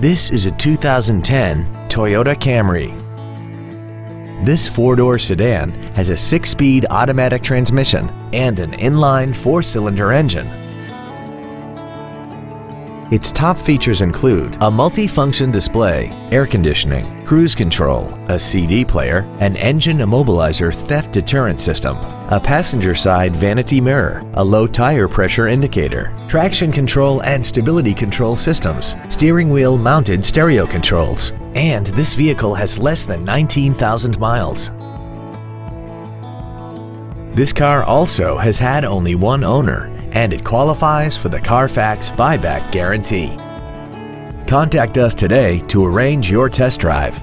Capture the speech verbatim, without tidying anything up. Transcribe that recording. This is a two thousand ten Toyota Camry. This four-door sedan has a six-speed automatic transmission and an inline four-cylinder engine. Its top features include a multi-function display, air conditioning, cruise control, a C D player, an engine immobilizer theft deterrent system, a passenger side vanity mirror, a low tire pressure indicator, traction control and stability control systems, steering wheel mounted stereo controls, and this vehicle has less than nineteen thousand miles. This car also has had only one owner, and it qualifies for the Carfax buyback guarantee. Contact us today to arrange your test drive.